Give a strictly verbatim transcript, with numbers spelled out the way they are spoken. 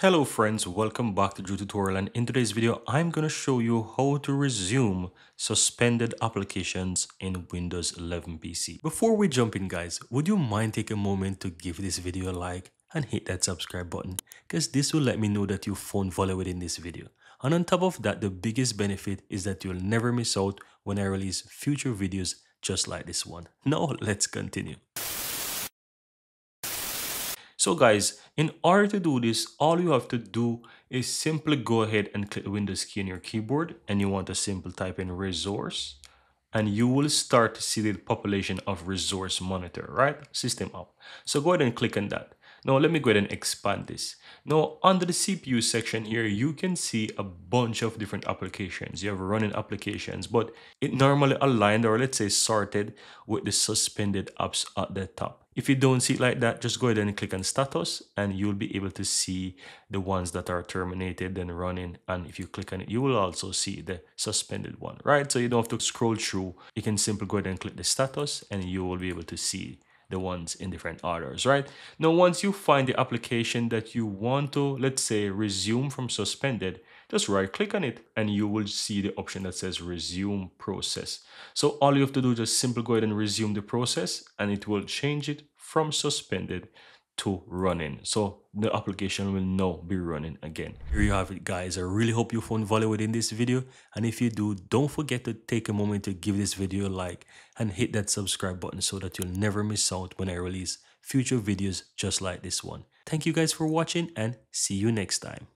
Hello friends, welcome back to Drew Tutorial, and in today's video I'm going to show you how to resume suspended applications in Windows eleven P C. Before we jump in guys, would you mind taking a moment to give this video a like and hit that subscribe button, because this will let me know that you found value within this video. And on top of that, the biggest benefit is that you'll never miss out when I release future videos just like this one. Now let's continue. So guys, in order to do this, all you have to do is simply go ahead and click the Windows key on your keyboard, and you want to simply type in resource, and you will start to see the population of resource monitor, right? System up. So go ahead and click on that. Now let me go ahead and expand this. Now under the C P U section here, you can see a bunch of different applications. You have running applications, but it normally aligned, or let's say sorted, with the suspended apps at the top. If you don't see it like that, just go ahead and click on status, and you'll be able to see the ones that are terminated and running. And if you click on it, you will also see the suspended one, right? So you don't have to scroll through. You can simply go ahead and click the status, and you will be able to see the ones in different orders, right? Now, once you find the application that you want to, let's say, resume from suspended, just right click on it, and you will see the option that says resume process. So all you have to do is just simply go ahead and resume the process, and it will change it from suspended to running. So the application will now be running again. Here you have it guys. I really hope you found value within this video, and if you do, don't forget to take a moment to give this video a like and hit that subscribe button so that you'll never miss out when I release future videos just like this one. Thank you guys for watching, and see you next time.